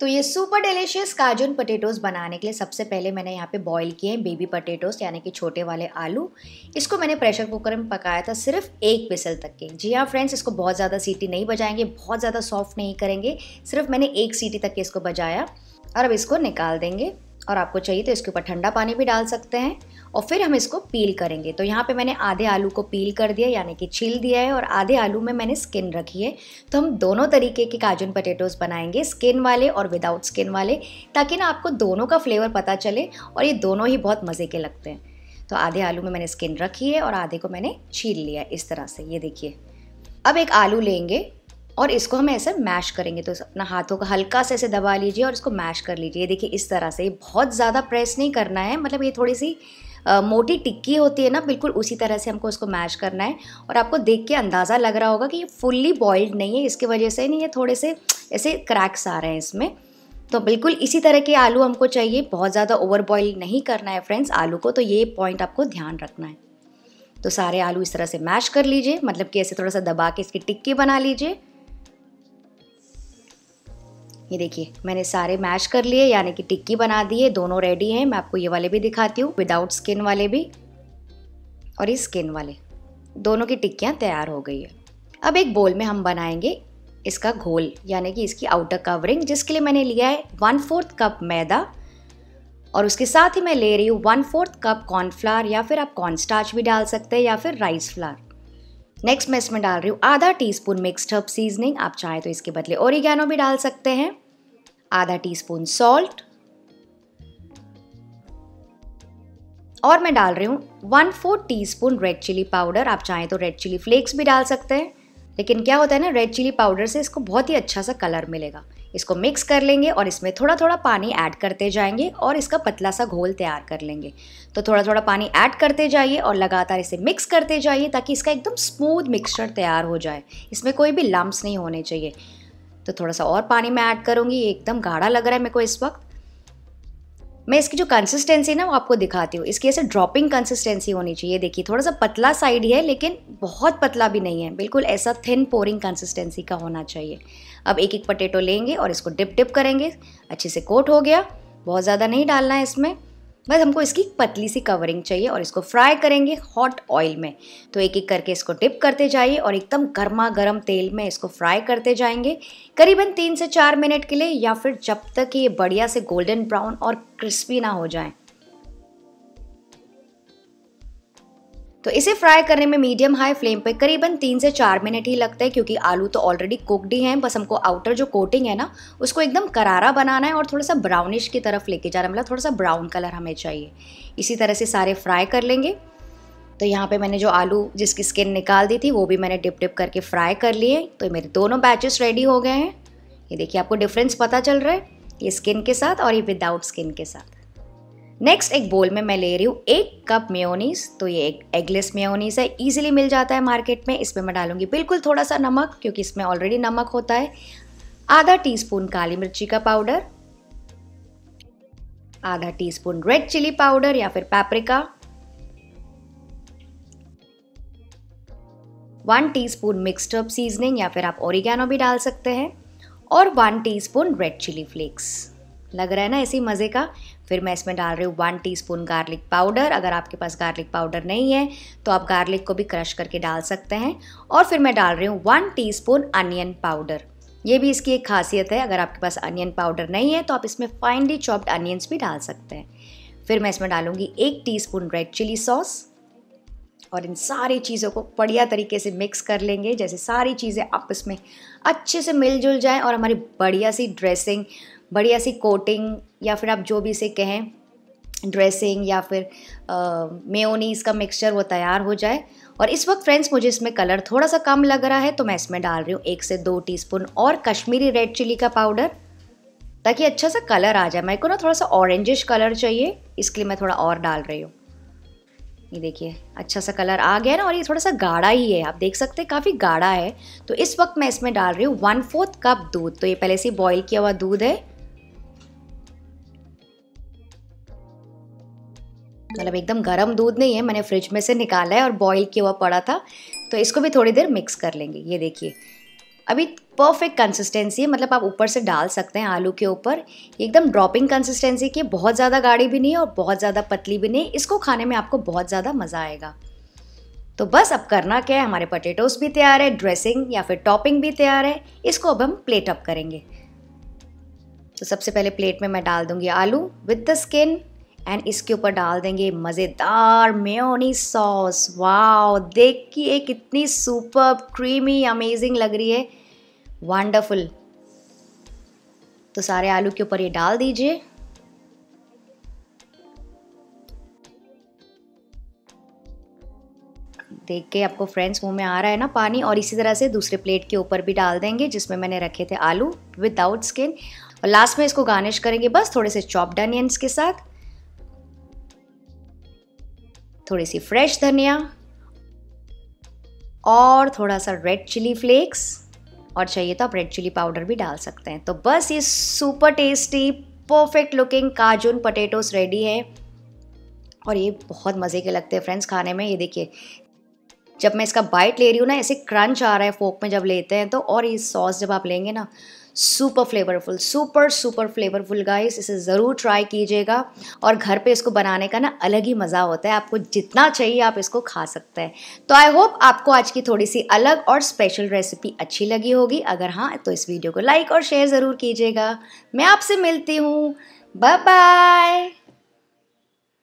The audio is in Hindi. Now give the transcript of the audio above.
तो ये सुपर डिलीशियस काजून पटेटोज़ बनाने के लिए सबसे पहले मैंने यहाँ पे बॉईल किए हैं बेबी पटेटोज़ यानी कि छोटे वाले आलू। इसको मैंने प्रेशर कुकर में पकाया था सिर्फ एक विसल तक के। जी हाँ फ्रेंड्स, इसको बहुत ज़्यादा सीटी नहीं बजाएंगे, बहुत ज़्यादा सॉफ्ट नहीं करेंगे, सिर्फ मैंने एक सीटी तक के इसको बजाया और अब इसको निकाल देंगे। और आपको चाहिए तो इसके ऊपर ठंडा पानी भी डाल सकते हैं और फिर हम इसको पील करेंगे। तो यहाँ पे मैंने आधे आलू को पील कर दिया यानी कि छील दिया है और आधे आलू में मैंने स्किन रखी है। तो हम दोनों तरीके के काजून पटेटोज़ बनाएंगे, स्किन वाले और विदाउट स्किन वाले, ताकि ना आपको दोनों का फ्लेवर पता चले और ये दोनों ही बहुत मज़े के लगते हैं। तो आधे आलू में मैंने स्किन रखी है और आधे को मैंने छील लिया इस तरह से, ये देखिए। अब एक आलू लेंगे और इसको हम ऐसे मैश करेंगे। तो अपना हाथों का हल्का से ऐसे दबा लीजिए और इसको मैश कर लीजिए। देखिए इस तरह से, बहुत ज़्यादा प्रेस नहीं करना है, मतलब ये थोड़ी सी मोटी टिक्की होती है ना, बिल्कुल उसी तरह से हमको इसको मैश करना है। और आपको देख के अंदाज़ा लग रहा होगा कि ये फुल्ली बॉइल्ड नहीं है, इसकी वजह से नहीं, ये थोड़े से ऐसे क्रैक्स आ रहे हैं इसमें। तो बिल्कुल इसी तरह के आलू हमको चाहिए, बहुत ज़्यादा ओवर बॉइल नहीं करना है फ्रेंड्स आलू को, तो ये पॉइंट आपको ध्यान रखना है। तो सारे आलू इस तरह से मैश कर लीजिए, मतलब कि ऐसे थोड़ा सा दबा के इसकी टिक्की बना लीजिए। ये देखिए मैंने सारे मैश कर लिए यानी कि टिक्की बना दी है, दोनों रेडी हैं। मैं आपको ये वाले भी दिखाती हूँ, विदाउट स्किन वाले भी और ये स्किन वाले, दोनों की टिक्कियाँ तैयार हो गई है। अब एक बोल में हम बनाएंगे इसका घोल यानी कि इसकी आउटर कवरिंग, जिसके लिए मैंने लिया है 1/4 कप मैदा और उसके साथ ही मैं ले रही हूँ 1/4 कप कॉर्नफ्लावर, या फिर आप कॉर्नस्टार्च भी डाल सकते हैं या फिर राइस फ्लावर। नेक्स्ट मैं इसमें डाल रही हूँ आधा टीस्पून मिक्स्ड हर्ब सीजनिंग, आप चाहें तो इसके बदले ओरिगैनो भी डाल सकते हैं, आधा टीस्पून सॉल्ट, और मैं डाल रही हूँ 1/4 टीस्पून रेड चिली पाउडर। आप चाहें तो रेड चिली फ्लेक्स भी डाल सकते हैं, लेकिन क्या होता है ना, रेड चिली पाउडर से इसको बहुत ही अच्छा सा कलर मिलेगा। इसको मिक्स कर लेंगे और इसमें थोड़ा थोड़ा पानी ऐड करते जाएंगे और इसका पतला सा घोल तैयार कर लेंगे। तो थोड़ा थोड़ा पानी ऐड करते जाइए और लगातार इसे मिक्स करते जाइए ताकि इसका एकदम स्मूथ मिक्सचर तैयार हो जाए, इसमें कोई भी लम्प्स नहीं होने चाहिए। तो थोड़ा सा और पानी मैं ऐड करूँगी, ये एकदम गाढ़ा लग रहा है मेरे को इस वक्त। मैं इसकी जो कंसिस्टेंसी ना वो आपको दिखाती हूँ, इसकी ऐसे ड्रॉपिंग कंसिस्टेंसी होनी चाहिए। देखिए थोड़ा सा पतला साइड है लेकिन बहुत पतला भी नहीं है, बिल्कुल ऐसा थिन पोरिंग कंसिस्टेंसी का होना चाहिए। अब एक एक पटेटो लेंगे और इसको डिप डिप करेंगे, अच्छे से कोट हो गया, बहुत ज़्यादा नहीं डालना है इसमें, बस हमको इसकी पतली सी कवरिंग चाहिए। और इसको फ्राई करेंगे हॉट ऑयल में, तो एक एक करके इसको डिप करते जाइए और एकदम गर्मा गर्म तेल में इसको फ्राई करते जाएंगे करीबन 3 से 4 मिनट के लिए, या फिर जब तक ये बढ़िया से गोल्डन ब्राउन और क्रिस्पी ना हो जाए। तो इसे फ्राई करने में मीडियम हाई फ्लेम पे करीबन 3 से 4 मिनट ही लगते हैं, क्योंकि आलू तो ऑलरेडी कुकड ही हैं, बस हमको आउटर जो कोटिंग है ना उसको एकदम करारा बनाना है और थोड़ा सा ब्राउनिश की तरफ लेके जाना, मतलब थोड़ा सा ब्राउन कलर हमें चाहिए। इसी तरह से सारे फ्राई कर लेंगे। तो यहाँ पे मैंने जो आलू जिसकी स्किन निकाल दी थी वो भी मैंने डिप डिप करके फ्राई कर लिए। तो मेरे दोनों बैचेस रेडी हो गए हैं, ये देखिए आपको डिफरेंस पता चल रहा है, ये स्किन के साथ और ये विदाउट स्किन के साथ। नेक्स्ट एक बोल में मैं ले रही हूँ 1 कप मेयोनीज़, तो ये एक एगलेस मेयोनीज़ है, इजीली मिल जाता है मार्केट में। इसमें मैं डालूंगी बिल्कुल थोड़ा सा नमक, क्योंकि इसमें ऑलरेडी नमक होता है, आधा टीस्पून काली मिर्ची का पाउडर, आधा टीस्पून रेड चिली पाउडर या फिर paprika, 1 teaspoon mixed herb seasoning या फिर आप ओरिगैनो भी डाल सकते हैं, और 1 टीस्पून रेड चिली फ्लेक्स। लग रहा है ना ऐसे मज़े का। फिर मैं इसमें डाल रही हूँ 1 टीस्पून गार्लिक पाउडर, अगर आपके पास गार्लिक पाउडर नहीं है तो आप गार्लिक को भी क्रश करके डाल सकते हैं। और फिर मैं डाल रही हूँ 1 टीस्पून अनियन पाउडर, ये भी इसकी एक खासियत है, अगर आपके पास अनियन पाउडर नहीं है तो आप इसमें फाइनली चॉप्ड अनियंस भी डाल सकते हैं। फिर मैं इसमें डालूंगी 1 टीस्पून रेड चिली सॉस और इन सारी चीज़ों को बढ़िया तरीके से मिक्स कर लेंगे, जैसे सारी चीज़ें आपस में अच्छे से मिलजुल जाएँ और हमारी बढ़िया सी ड्रेसिंग, बढ़िया सी कोटिंग, या फिर आप जो भी इसे कहें ड्रेसिंग या फिर मेयोनीज़ का मिक्सचर, वो तैयार हो जाए। और इस वक्त फ्रेंड्स मुझे इसमें कलर थोड़ा सा कम लग रहा है, तो मैं इसमें डाल रही हूँ 1 से 2 टीस्पून और कश्मीरी रेड चिली का पाउडर, ताकि अच्छा सा कलर आ जाए। मेरे को ना थोड़ा सा ऑरेंजिश कलर चाहिए, इसके लिए मैं थोड़ा और डाल रही हूँ। ये देखिए अच्छा सा कलर आ गया ना, और ये थोड़ा सा गाढ़ा ही है, आप देख सकते हैं काफ़ी गाढ़ा है। तो इस वक्त मैं इसमें डाल रही हूँ 1/4 कप दूध, तो ये पहले से बॉईल किया हुआ दूध है, मतलब एकदम गर्म दूध नहीं है, मैंने फ्रिज में से निकाला है और बॉईल किया हुआ पड़ा था। तो इसको भी थोड़ी देर मिक्स कर लेंगे। ये देखिए अभी परफेक्ट कंसिस्टेंसी है, मतलब आप ऊपर से डाल सकते हैं आलू के ऊपर। एकदम ड्रॉपिंग कंसिस्टेंसी की, बहुत ज़्यादा गाढ़ी भी नहीं है और बहुत ज़्यादा पतली भी नहीं। इसको खाने में आपको बहुत ज़्यादा मज़ा आएगा। तो बस अब करना क्या है, हमारे पटेटोस भी तैयार है, ड्रेसिंग या फिर टॉपिंग भी तैयार है। इसको अब हम प्लेट अप करेंगे। तो सबसे पहले प्लेट में मैं डाल दूंगी आलू विद द स्किन एंड इसके ऊपर डाल देंगे मज़ेदार मेयोनीज सॉस। वाओ, देखिए कितनी सुपर्ब, क्रीमी, अमेजिंग लग रही है, वंडरफुल। तो सारे आलू के ऊपर ये डाल दीजिए। देख के आपको फ्रेंड्स मुंह में आ रहा है ना पानी। और इसी तरह से दूसरे प्लेट के ऊपर भी डाल देंगे जिसमें मैंने रखे थे आलू विदाउट स्किन। और लास्ट में इसको गार्निश करेंगे बस थोड़े से चॉप्ड अनियंस के साथ, थोड़ी सी फ्रेश धनिया और थोड़ा सा रेड चिली फ्लेक्स। और चाहिए तो आप रेड चिली पाउडर भी डाल सकते हैं। तो बस ये super tasty perfect looking Cajun potatoes ready है। और ये बहुत मज़े के लगते हैं फ्रेंड्स खाने में। ये देखिए जब मैं इसका बाइट ले रही हूँ ना, ऐसे क्रंच आ रहा है फोक में जब लेते हैं तो। और ये सॉस जब आप लेंगे ना, super flavourful, super flavourful guys. इसे ज़रूर ट्राई कीजिएगा। और घर पे इसको बनाने का ना अलग ही मज़ा होता है। आपको जितना चाहिए आप इसको खा सकते हैं। तो आई होप आपको आज की थोड़ी सी अलग और स्पेशल रेसिपी अच्छी लगी होगी। अगर हाँ तो इस वीडियो को लाइक और शेयर ज़रूर कीजिएगा। मैं आपसे मिलती हूँ, बाय बाय।